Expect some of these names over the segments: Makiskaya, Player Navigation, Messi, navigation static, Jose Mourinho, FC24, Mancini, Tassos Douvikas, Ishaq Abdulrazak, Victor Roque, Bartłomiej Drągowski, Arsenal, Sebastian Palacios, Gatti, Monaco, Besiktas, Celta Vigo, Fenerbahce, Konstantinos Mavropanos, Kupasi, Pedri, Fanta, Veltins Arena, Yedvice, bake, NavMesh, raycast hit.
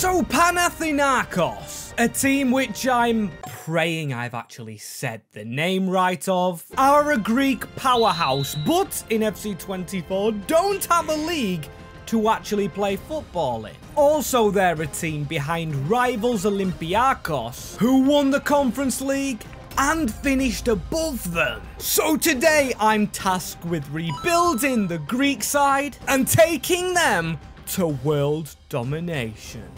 So Panathinaikos, a team which I'm praying I've actually said the name right of, are a Greek powerhouse, but in FC24 don't have a league to actually play football in. Also, they're a team behind rivals Olympiakos, who won the Conference League and finished above them. So today I'm tasked with rebuilding the Greek side and taking them to world domination.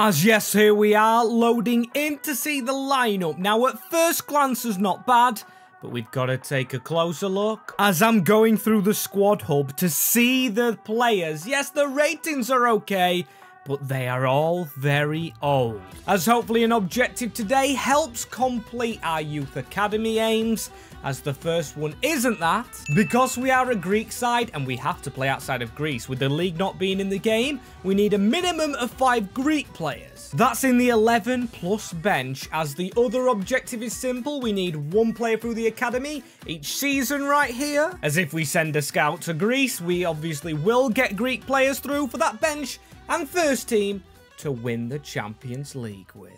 As yes, here we are, loading in to see the lineup. Now, at first glance is not bad, but we've got to take a closer look, as I'm going through the squad hub to see the players. Yes, the ratings are okay, but they are all very old. As hopefully an objective today helps complete our youth academy aims, as the first one isn't that, because we are a Greek side and we have to play outside of Greece. With the league not being in the game, we need a minimum of 5 Greek players. That's in the 11 plus bench, as the other objective is simple. We need 1 player through the academy each season right here. As if we send a scout to Greece, we obviously will get Greek players through for that bench and first team to win the Champions League with.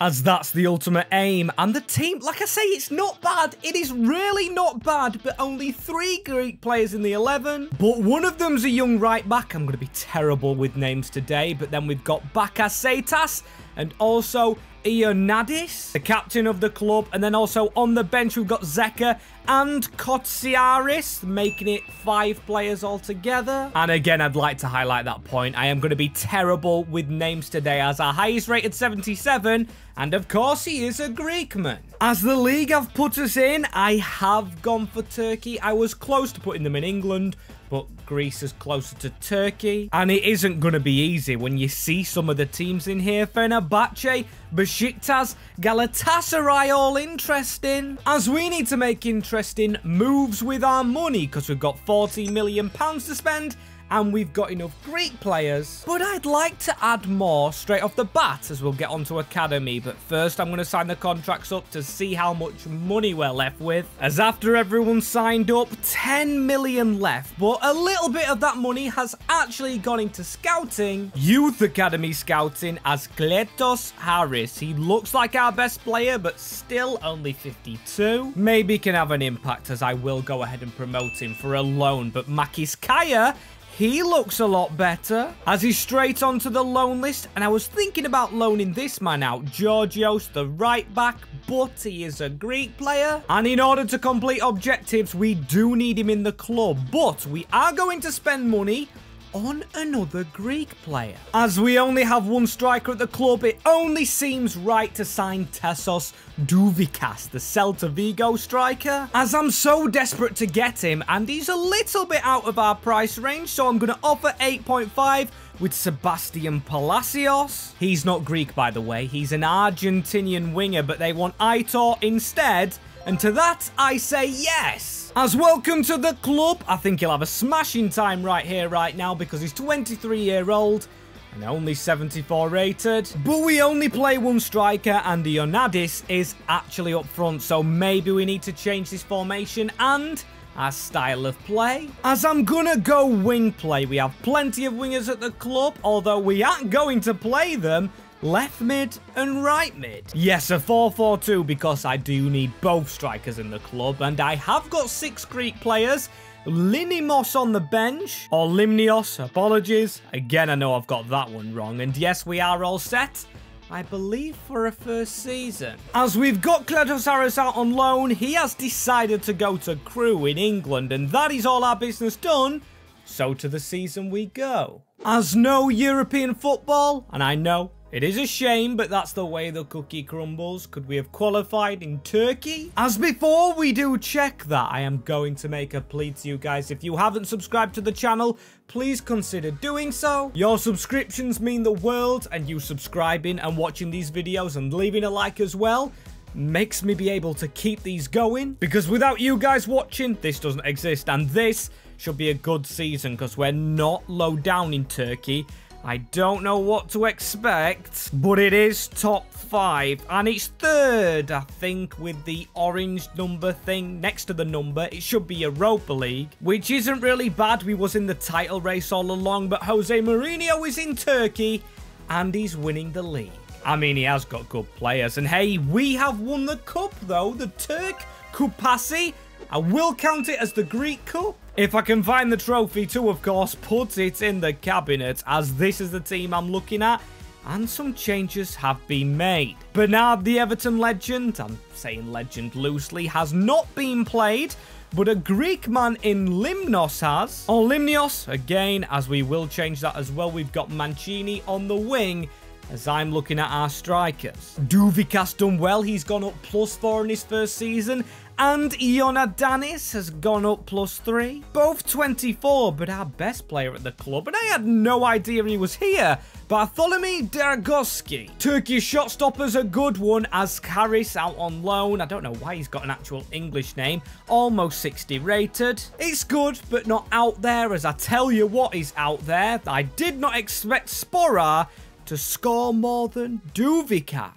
As that's the ultimate aim, and the team, like I say, it's not bad. It is really not bad, but only 3 Greek players in the 11. But one of them's a young right-back. I'm going to be terrible with names today, but then we've got Bakasetas and also Ioannidis, the captain of the club, and then also on the bench we've got Zeka and Kotsiaris, making it 5 players altogether. And again, I'd like to highlight that point. I am going to be terrible with names today, as our highest rated 77, and of course he is a Greekman. As the league have put us in, I have gone for Turkey. I was close to putting them in England, but Greece is closer to Turkey. And it isn't going to be easy when you see some of the teams in here. Fenerbahce, Besiktas, Galatasaray, all interesting. As we need to make interesting moves with our money, because we've got £40 million to spend, and we've got enough Greek players. But I'd like to add more straight off the bat, as we'll get onto academy. But first, I'm going to sign the contracts up to see how much money we're left with. As after everyone signed up, 10 million left. But a little bit of that money has actually gone into scouting. Youth academy scouting, as Gletos Harris. He looks like our best player, but still only 52. Maybe can have an impact, as I will go ahead and promote him for a loan. But Makiskaya, he looks a lot better, as he's straight onto the loan list. And I was thinking about loaning this man out, Georgios, the right back, but he is a Greek player. And in order to complete objectives, we do need him in the club, but we are going to spend money on another Greek player. As we only have 1 striker at the club, it only seems right to sign Tassos Douvikas, the Celta Vigo striker, as I'm so desperate to get him, and he's a little bit out of our price range, so I'm going to offer 8.5 with Sebastian Palacios. He's not Greek, by the way. He's an Argentinian winger, but they want Aitor instead, and to that I say yes. As welcome to the club. I think he'll have a smashing time right here, right now, because he's 23-year-old and only 74 rated. But we only play 1 striker, and Ioannidis is actually up front, so maybe we need to change this formation and our style of play. As I'm gonna go wing play. We have plenty of wingers at the club, although we aren't going to play them. Left mid and right mid. Yes, a 4-4-2, because I do need both strikers in the club, and I have got 6 Greek players. Limnios on the bench, or Limnios, apologies. Again, I know I've got that one wrong, and yes, we are all set, I believe, for a first season. As we've got Gletos Harris out on loan, he has decided to go to Crewe in England, and that is all our business done, so to the season we go. As no European football, and I know, it is a shame, but that's the way the cookie crumbles. Could we have qualified in Turkey? As before we do check that, I am going to make a plea to you guys. If you haven't subscribed to the channel, please consider doing so. Your subscriptions mean the world, and you subscribing and watching these videos and leaving a like as well makes me be able to keep these going, because without you guys watching, this doesn't exist. And this should be a good season, because we're not low down in Turkey. I don't know what to expect, but it is top five. And it's third, I think, with the orange number thing next to the number. It should be Europa League, which isn't really bad. We was in the title race all along, but Jose Mourinho is in Turkey, and he's winning the league. I mean, he has got good players. And hey, we have won the cup, though. The Turk Kupasi. I will count it as the Greek Cup. If I can find the trophy too, of course, put it in the cabinet, as this is the team I'm looking at, and some changes have been made. Bernard, the Everton legend, I'm saying legend loosely, has not been played, but a Greek man in Limnios has. On Limnios, again, as we will change that as well, we've got Mancini on the wing, as I'm looking at our strikers. Douvikas done well, he's gone up +4 in his first season, and Ioannidis has gone up +3. Both 24, but our best player at the club, and I had no idea he was here. Bartłomiej Drągowski. Turkish shot stoppers, a good one, as Harris out on loan. I don't know why he's got an actual English name. Almost 60 rated. It's good, but not out there, as I tell you what is out there. I did not expect Spora to score more than Douvikas.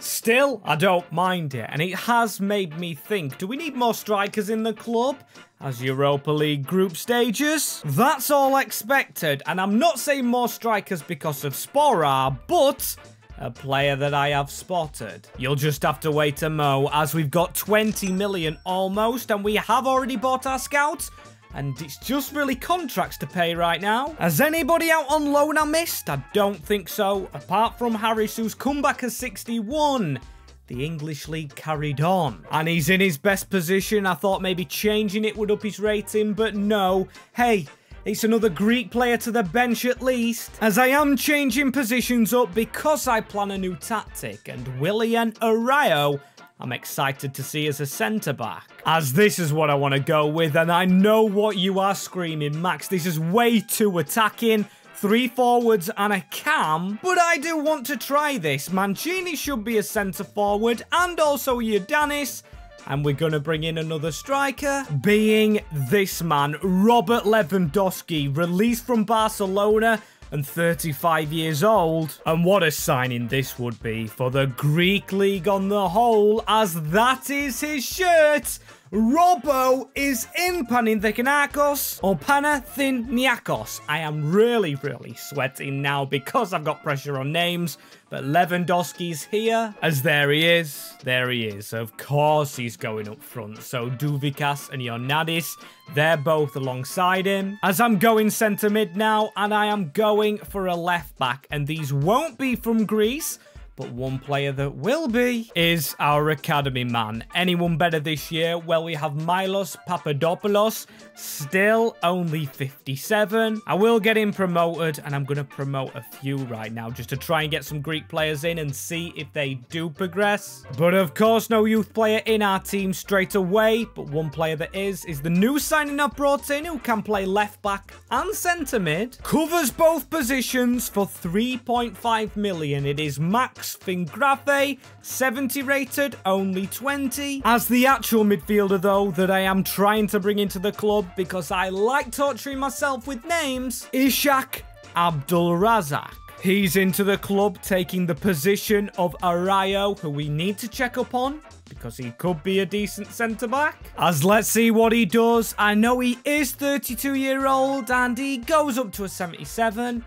Still, I don't mind it, and it has made me think, do we need more strikers in the club as Europa League group stages? That's all expected, and I'm not saying more strikers because of Spora, but a player that I have spotted. You'll just have to wait a mo, as we've got 20 million almost, and we have already bought our scouts. And it's just really contracts to pay right now. Has anybody out on loan I missed? I don't think so. Apart from Harris, who's come back at 61. The English league carried on. And he's in his best position. I thought maybe changing it would up his rating, but no. Hey, it's another Greek player to the bench at least. As I am changing positions up because I plan a new tactic. And Willian Arão, I'm excited to see as a centre-back, as this is what I want to go with, and I know what you are screaming, Max. This is way too attacking. 3 forwards and a cam, but I do want to try this. Mancini should be a centre-forward, and also Ioannis, and we're going to bring in another striker, being this man, Robert Lewandowski, released from Barcelona, and 35 years old. And what a signing this would be for the Greek league on the whole, as that is his shirt. Robbo is in Panathinaikos or Panathinaikos. I am really, really sweating now because I've got pressure on names. But Lewandowski's here, as there he is. There he is. Of course he's going up front. So Douvikas and Ioannidis, they're both alongside him. As I'm going centre mid now, and I am going for a left back. And these won't be from Greece. But one player that will be is our academy man. Anyone better this year? Well, we have Milos Papadopoulos, still only 57. I will get him promoted, and I'm going to promote a few right now just to try and get some Greek players in and see if they do progress. But of course, no youth player in our team straight away. But one player that is the new signing I've brought in, who can play left back and centre mid. Covers both positions for 3.5 million. It is max. Fingrafe, 70 rated, only 20. As the actual midfielder, though, that I am trying to bring into the club because I like torturing myself with names, Ishaq Abdulrazak. He's into the club, taking the position of Arao, who we need to check up on because he could be a decent centre-back. As let's see what he does. I know he is 32-year-old and he goes up to a 77.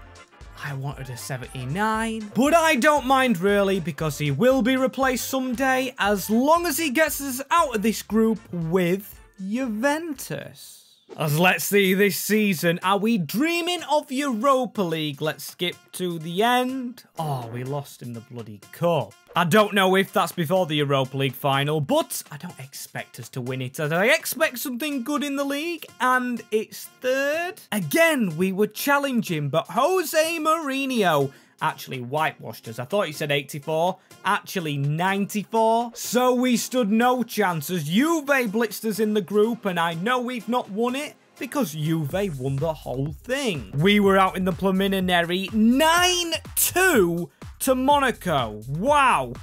I wanted a 79, but I don't mind really because he will be replaced someday as long as he gets us out of this group with Juventus. As let's see this season, are we dreaming of Europa League? Let's skip to the end. Oh, we lost in the bloody cup. I don't know if that's before the Europa League final, but I don't expect us to win it, as I expect something good in the league, and it's third. Again, we were challenging, but Jose Mourinho actually whitewashed us. I thought he said 84, actually 94. So we stood no chance as Juve blitzed us in the group, and I know we've not won it because Juve won the whole thing. We were out in the preliminary 9-2 to Monaco. Wow.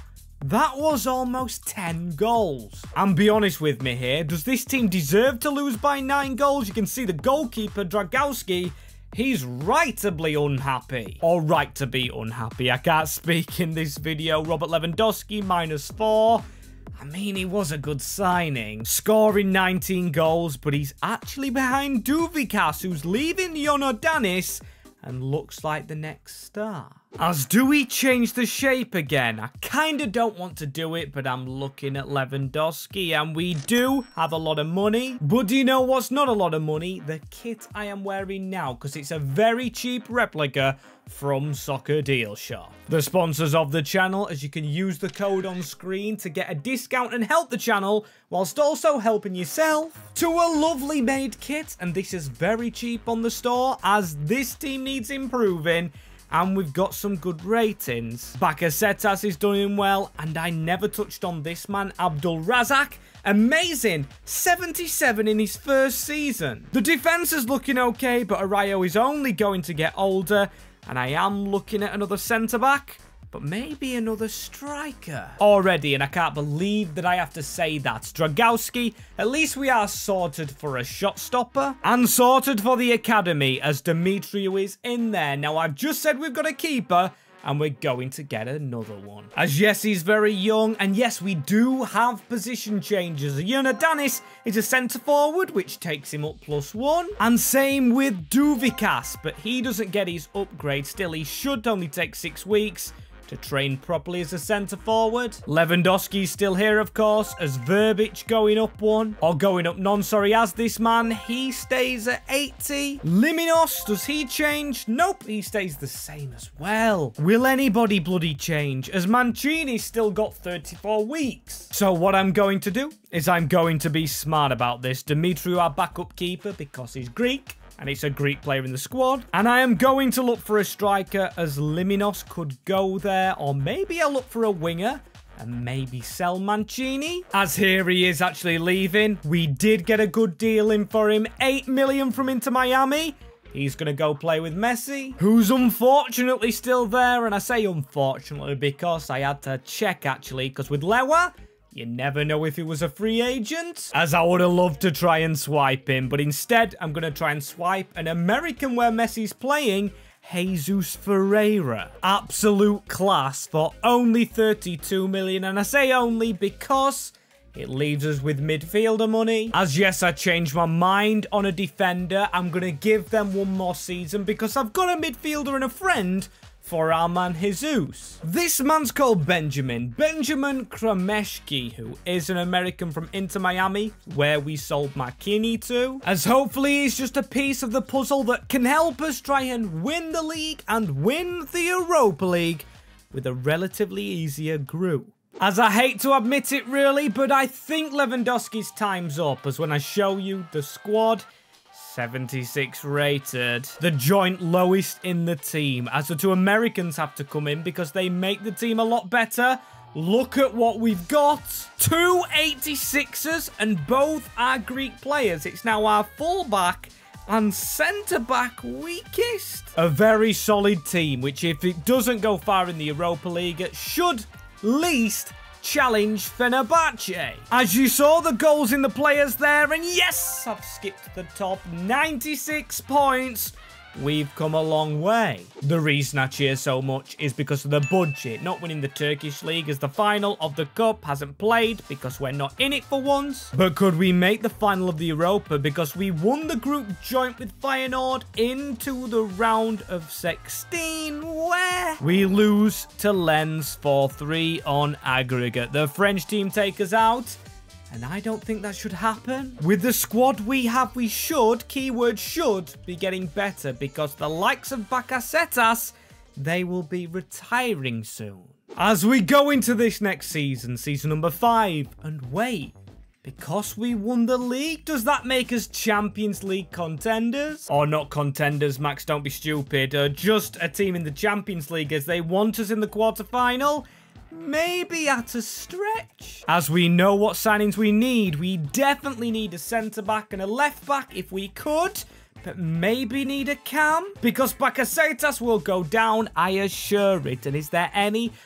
That was almost 10 goals. And be honest with me here, does this team deserve to lose by 9 goals? You can see the goalkeeper, Dragowski, He's rightly unhappy. Or right to be unhappy. I can't speak in this video. Robert Lewandowski, -4. I mean, he was a good signing. Scoring 19 goals, but he's actually behind Douvikas, who's leaving Ioannidis and looks like the next star. As do we change the shape again? I kind of don't want to do it, but I'm looking at Lewandowski, and we do have a lot of money. But do you know what's not a lot of money? The kit I am wearing now, because it's a very cheap replica from Soccer Deal Shop. The sponsors of the channel, as you can use the code on screen to get a discount and help the channel, whilst also helping yourself to a lovely made kit. And this is very cheap on the store, as this team needs improving. And we've got some good ratings. Bakasetas is doing well, and I never touched on this man, Abdulrazak. Amazing, 77 in his first season. The defense is looking okay, but Arão is only going to get older, and I am looking at another centre-back, but maybe another striker. Already, and I can't believe that I have to say that. Drągowski, at least we are sorted for a shot stopper. And sorted for the academy, as Dimitriou is in there. Now, I've just said we've got a keeper, and we're going to get another one. As yes, he's very young, and yes, we do have position changes. Ioannidis is a centre-forward, which takes him up +1. And same with Douvikas, but he doesn't get his upgrade still. He should only take 6 weeks to train properly as a centre-forward. Lewandowski's still here, of course, as Verbic going up 1. Or going up none, sorry, as this man. He stays at 80. Limnios, does he change? Nope, he stays the same as well. Will anybody bloody change? As Mancini's still got 34 weeks. So what I'm going to do is I'm going to be smart about this. Dimitriou, our backup keeper, because he's Greek. And it's a Greek player in the squad. And I am going to look for a striker, as Limnios could go there. Or maybe I'll look for a winger and maybe sell Mancini. As here he is actually leaving. We did get a good deal in for him. 8 million from Inter Miami. He's going to go play with Messi, who's unfortunately still there. And I say unfortunately because I had to check actually. Because with Lewa, you never know if he was a free agent, as I would have loved to try and swipe him. But instead, I'm going to try and swipe an American where Messi's playing, Jesus Ferreira. Absolute class for only 32 million. And I say only because it leaves us with midfielder money. As yes, I changed my mind on a defender. I'm going to give them one more season because I've got a midfielder and a friend for our man Jesus. This man's called Benjamin Cremaschi, who is an American from Inter Miami, where we sold Mancini to, as hopefully he's just a piece of the puzzle that can help us try and win the league and win the Europa League with a relatively easier group. As I hate to admit it really, but I think Lewandowski's time's up, as when I show you the squad, 76 rated. The joint lowest in the team, as the two Americans have to come in because they make the team a lot better. Look at what we've got. Two 86ers and both are Greek players. It's now our fullback and centre-back weakest. A very solid team, which if it doesn't go far in the Europa League, it should at least challenge Fenerbahce. As you saw, the goals in the players there, and yes, I've skipped the top. 96 points. We've come a long way. The reason I cheer so much is because of the budget. Not winning the Turkish League as the final of the Cup hasn't played because we're not in it for once. But could we make the final of the Europa because we won the group joint with Feyenoord into the round of 16 where we lose to Lens 4-3 on aggregate. The French team take us out. And I don't think that should happen. With the squad we have, we should, keyword should, be getting better because the likes of Bakasetas, they will be retiring soon. As we go into this next season, season number 5, and wait, because we won the league, does that make us Champions League contenders? Or not contenders, Max, don't be stupid. Just a team in the Champions League as they want us in the quarterfinal. Maybe at a stretch. As we know what signings we need, we definitely need a centre-back and a left-back if we could, but maybe need a cam. Because Bakasetas will go down, I assure it. And is there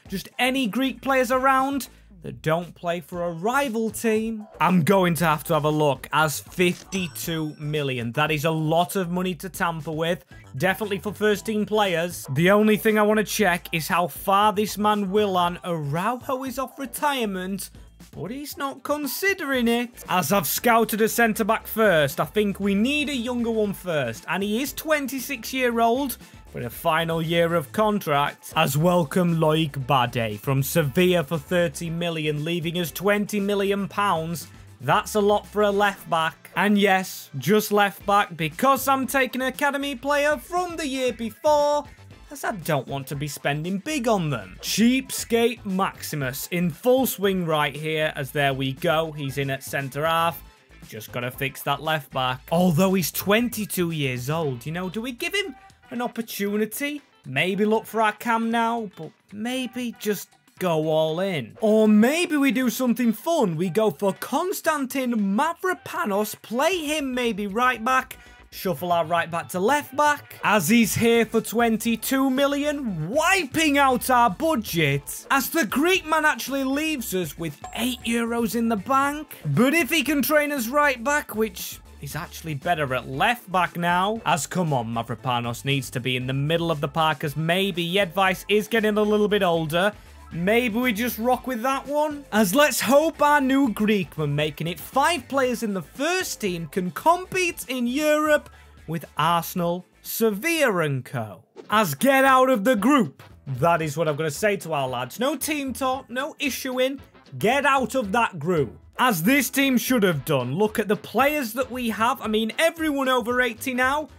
just any Greek players around? that don't play for a rival team, I'm going to have a look, as 52 million. That is a lot of money to tamper with, definitely for first-team players. The only thing I want to check is how far this man Willian Arão is off retirement, but he's not considering it. As I've scouted a centre-back first, I think we need a younger one first, and he is 26-year-old. For the final year of contract, as welcome Loic Balde from Sevilla for 30 million, leaving us 20 million pounds. That's a lot for a left back. And yes, just left back, because I'm taking an academy player from the year before, as I don't want to be spending big on them. Cheapskate Maximus in full swing right here, as there we go. He's in at centre half. Just got to fix that left back. Although he's 22 years old, you know, do we give him an opportunity? Maybe look for our cam now, but maybe just go all in. Or maybe we do something fun. We go for Konstantinos Mavropanos, play him maybe right back, shuffle our right back to left back, as he's here for 22 million, wiping out our budget, as the Greek man actually leaves us with €8 in the bank. But if he can train us right back, which he's actually better at left back now. As come on, Mavropanos needs to be in the middle of the park, as maybe Yedvice is getting a little bit older. Maybe we just rock with that one. As let's hope our new Greekman, making it 5 players in the first team, can compete in Europe with Arsenal, Sevilla and co. As get out of the group. That is what I'm going to say to our lads. No team talk, no issuing. Get out of that group. As this team should have done. Look at the players that we have. I mean, everyone over 80 now.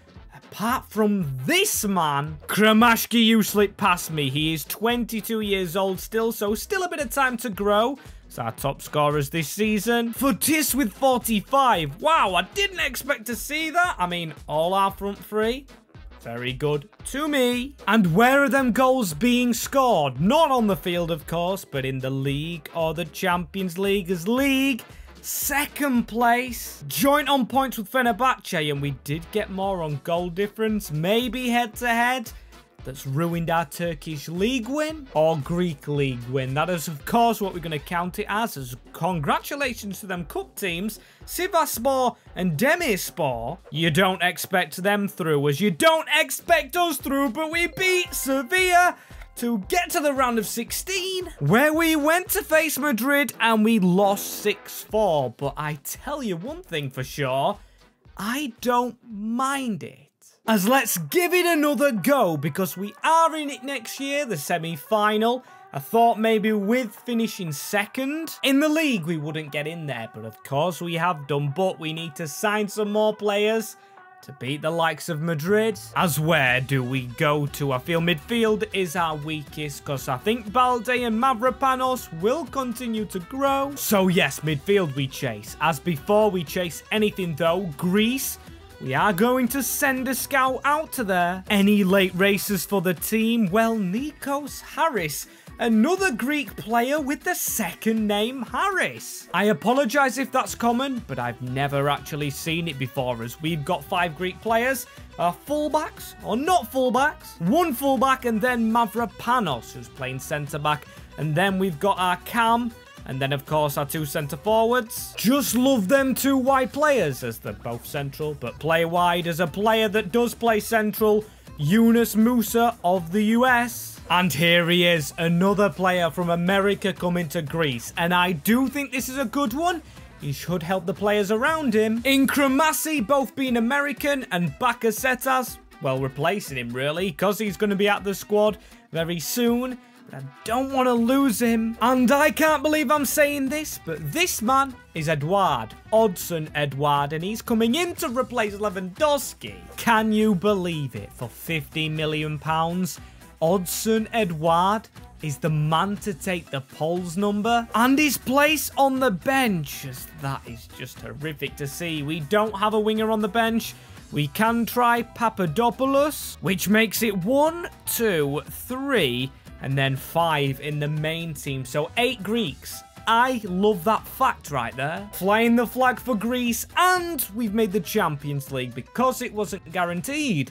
Apart from this man, Cremaschi, you slip past me. He is 22 years old still, so still a bit of time to grow. It's our top scorers this season. Fotis with 45. Wow, I didn't expect to see that. I mean, all our front three, very good to me. And where are them goals being scored? Not on the field, of course, but in the league or the Champions League, as league second place. Joint on points with Fenerbahce, and we did get more on goal difference. Maybe head-to-head. That's ruined our Turkish league win or Greek league win. That is, of course, what we're going to count it as congratulations to them cup teams, Sivasspor and Demispor. You don't expect them through, as you don't expect us through, but we beat Sevilla to get to the round of 16, where we went to face Madrid and we lost 6-4. But I tell you one thing for sure, I don't mind it. As let's give it another go, because we are in it next year, the semi-final. I thought maybe with finishing second in the league we wouldn't get in there, but of course we have done. But we need to sign some more players to beat the likes of Madrid. As where do we go to? I feel midfield is our weakest, because I think Balde and Mavropanos will continue to grow. So yes, midfield we chase. As before we chase anything though, Greece, we are going to send a scout out to there. Any late races for the team? Well, Gletos Harris, another Greek player with the second name Harris. I apologise if that's common, but I've never actually seen it before, as we've got 5 Greek players, fullbacks or not fullbacks, one fullback, and then Mavropanos, who's playing centre-back, and then we've got our cam, and then, of course, our 2 centre-forwards. Just love them 2 wide players, as they're both central, but play wide. As a player that does play central, Yunus Musa of the US. And here he is, another player from America coming to Greece. And I do think this is a good one. He should help the players around him. In Cremaschi, both being American, and Bakasetas, well, replacing him, really, because he's going to be at the squad very soon. I don't want to lose him. And I can't believe I'm saying this, but this man is Edouard, Odson Edouard, and he's coming in to replace Lewandowski. Can you believe it? For £50 million, Odson Edouard is the man to take the Poles number, and his place on the bench, as that is just horrific to see. We don't have a winger on the bench. We can try Papadopoulos, which makes it 1, 2, 3... and then 5 in the main team. So 8 Greeks. I love that fact right there. Flying the flag for Greece, and we've made the Champions League, because it wasn't guaranteed,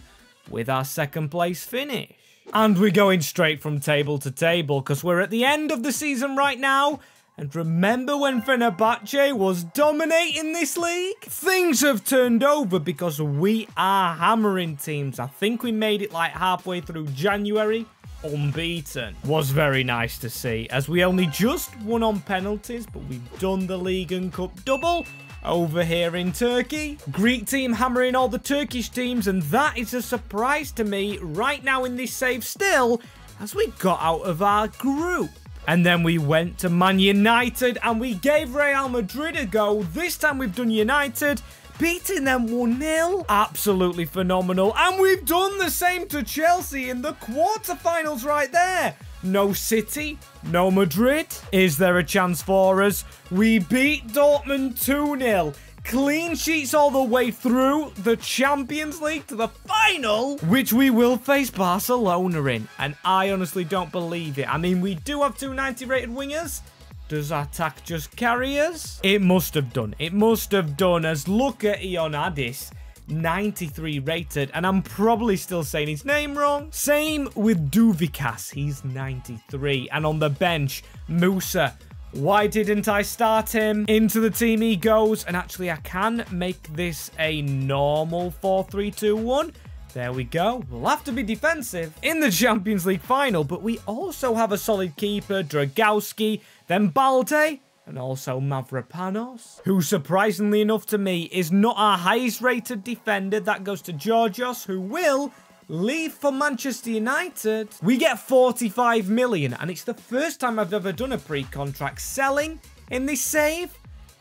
with our second place finish. And we're going straight from table to table, because we're at the end of the season right now, And remember when Fenerbahce was dominating this league? Things have turned over because we are hammering teams. I think we made it like halfway through January unbeaten. Was very nice to see, as we only just won on penalties, but we've done the league and cup double over here in Turkey. Greek team hammering all the Turkish teams, and that is a surprise to me right now in this save still, as we got out of our group. And then we went to Man United and we gave Real Madrid a go. This time we've done United, beating them 1-0. Absolutely phenomenal. And we've done the same to Chelsea in the quarterfinals right there. No City, no Madrid. Is there a chance for us? We beat Dortmund 2-0. Clean sheets all the way through the Champions League to the final, which we will face Barcelona in. And I honestly don't believe it. I mean, we do have 290 rated wingers. Does our attack just carry us? It must have done. It must have done, as look at Ioannidis. 93 rated, and I'm probably still saying his name wrong. Same with Douvikas. He's 93. And on the bench, Musa. Why didn't I start him? Into the team he goes, and actually I can make this a normal 4-3-2-1. There we go. We'll have to be defensive in the Champions League final, but we also have a solid keeper, Drągowski, then Balde, and also Mavropanos, who surprisingly enough to me is not our highest rated defender. That goes to Georgios, who will leave for Manchester United. We get 45 million, and it's the first time I've ever done a pre-contract selling in this save,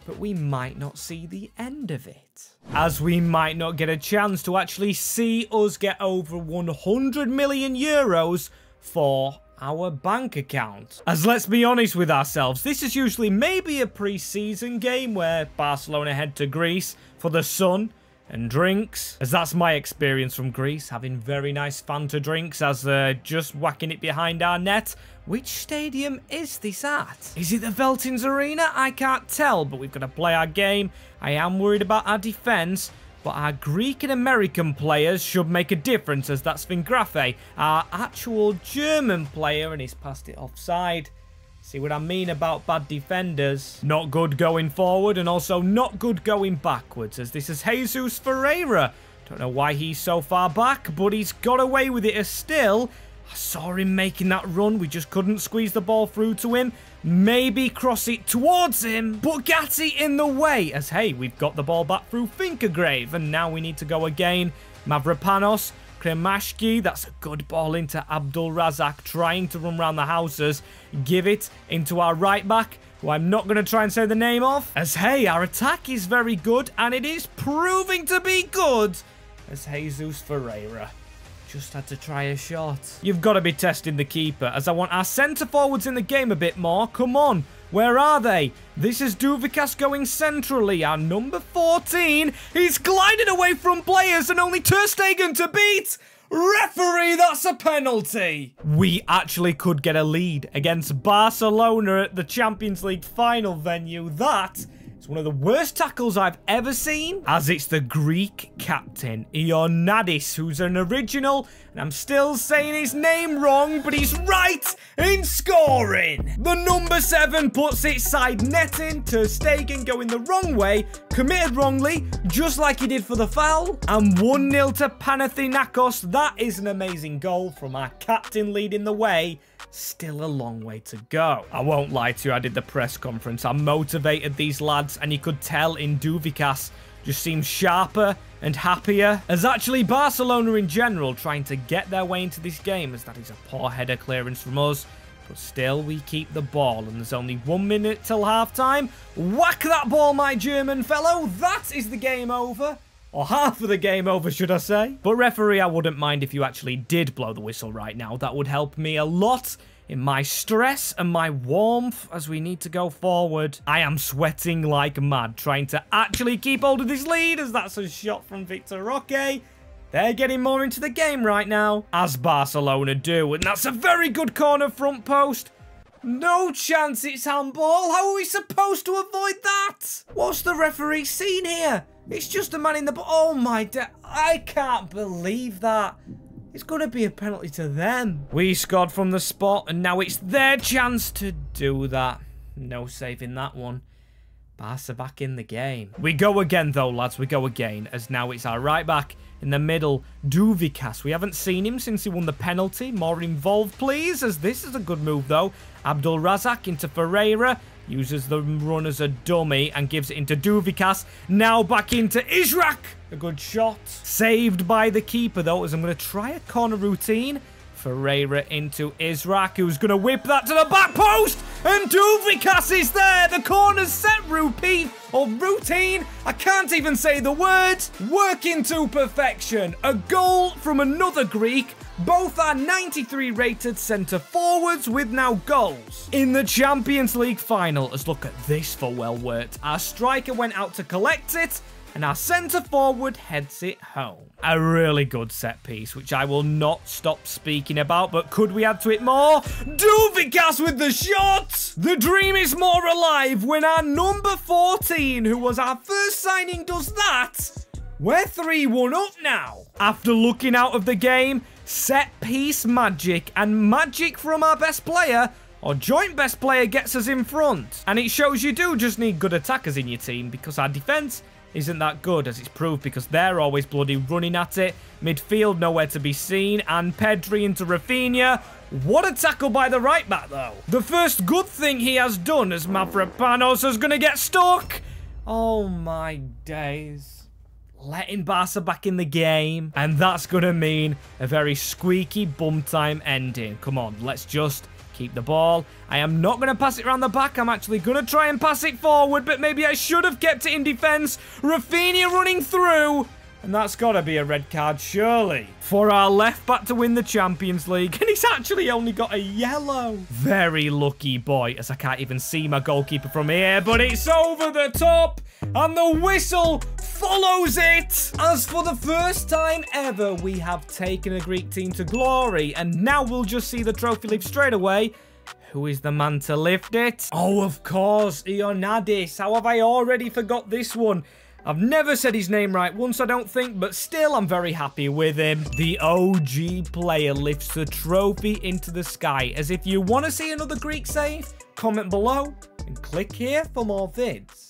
but we might not see the end of it, as we might not get a chance to actually see us get over 100 million euros for our bank account. As let's be honest with ourselves, this is usually maybe a pre-season game where Barcelona head to Greece for the sun and drinks, as that's my experience from Greece, having very nice Fanta drinks as they're just whacking it behind our net. Which stadium is this at? Is it the Veltins Arena? I can't tell, but we've got to play our game. I am worried about our defence, but our Greek and American players should make a difference, as that's Vingrafe, our actual German player, and he's passed it offside. See what I mean about bad defenders? Not good going forward, and also not good going backwards, as this is Jesus Ferreira. Don't know why he's so far back, but he's got away with it still. I saw him making that run. We just couldn't squeeze the ball through to him. Maybe cross it towards him, but Gatti in the way, as hey, we've got the ball back through Finkergrave, and now we need to go again. Mavropanos, Cremaschi, that's a good ball into Abdulrazak, trying to run around the houses. Give it into our right back, who I'm not going to try and say the name of, as hey, our attack is very good, and it is proving to be good, as Jesus Ferreira just had to try a shot. You've got to be testing the keeper, as I want our centre forwards in the game a bit more. Come on, where are they? This is Douvikas going centrally, our number 14. He's glided away from players and only Ter Stegen to beat. Referee, that's a penalty. We actually could get a lead against Barcelona at the Champions League final venue. That is one of the worst tackles I've ever seen, as it's the Greek captain, Ioannidis, who's an original, and I'm still saying his name wrong, but he's right in scoring. The number 7 puts it side netting. Ter Stegen going the wrong way, committed wrongly, just like he did for the foul, and 1-0 to Panathinaikos. That is an amazing goal from our captain leading the way. Still a long way to go. I won't lie to you, I did the press conference. I motivated these lads, and you could tell in Douvikas just seems sharper and happier, as actually Barcelona in general trying to get their way into this game, as that is a poor header clearance from us. But still, we keep the ball, and there's only 1 minute till half-time. Whack that ball, my German fellow. That is the game over. Or half of the game over, should I say. But referee, I wouldn't mind if you actually did blow the whistle right now. That would help me a lot in my stress and my warmth, as we need to go forward. I am sweating like mad, trying to actually keep hold of this lead, as that's a shot from Victor Roque. They're getting more into the game right now, as Barcelona do, and that's a very good corner front post. No chance, it's handball. How are we supposed to avoid that? What's the referee seen here? It's just a man in the... Oh my... I can't believe that. It's going to be a penalty to them. We scored from the spot, and now it's their chance to do that. No saving that one. Barca back in the game. We go again though, lads. We go again, as now it's our right back in the middle, Douvikas. We haven't seen him since he won the penalty. More involved, please, as this is a good move though. Abdulrazak into Ferreira. Uses the run as a dummy and gives it into Douvikas. Now back into Ishaq. A good shot. Saved by the keeper though, as I'm going to try a corner routine. Ferreira into Ishaq, who's going to whip that to the back post, and Douvikas is there. The corner's set routine. I can't even say the words. Working to perfection. A goal from another Greek. Both are 93 rated centre forwards with now goals in the Champions League final. Let's look at this for well worked. Our striker went out to collect it, and our centre-forward heads it home. A really good set-piece, which I will not stop speaking about, but could we add to it more? Douvikas with the shot! The dream is more alive when our number 14, who was our first signing, does that. We're 3-1 up now. After looking out of the game, set-piece magic, and magic from our best player, or joint best player, gets us in front. And it shows you do just need good attackers in your team, because our defence isn't that good, as it's proved, because they're always bloody running at it. Midfield nowhere to be seen, and Pedri into Rafinha. What a tackle by the right back though. The first good thing he has done, as Mavropanos is going to get stuck. Oh my days. Letting Barca back in the game, and that's going to mean a very squeaky bum time ending. Come on, let's just keep the ball. I am not going to pass it around the back. I'm actually going to try and pass it forward, but maybe I should have kept it in defence. Rafinha running through, and that's got to be a red card, surely, for our left back to win the Champions League. And he's actually only got a yellow. Very lucky boy, as I can't even see my goalkeeper from here, but it's over the top, and the whistle follows it. As for the first time ever, we have taken a Greek team to glory, and now we'll just see the trophy lift straight away. Who is the man to lift it? Oh, of course, Ioannidis. How have I already forgot this one? I've never said his name right once, I don't think, but still I'm very happy with him. The OG player lifts the trophy into the sky. As if you want to see another Greek save, comment below and click here for more vids.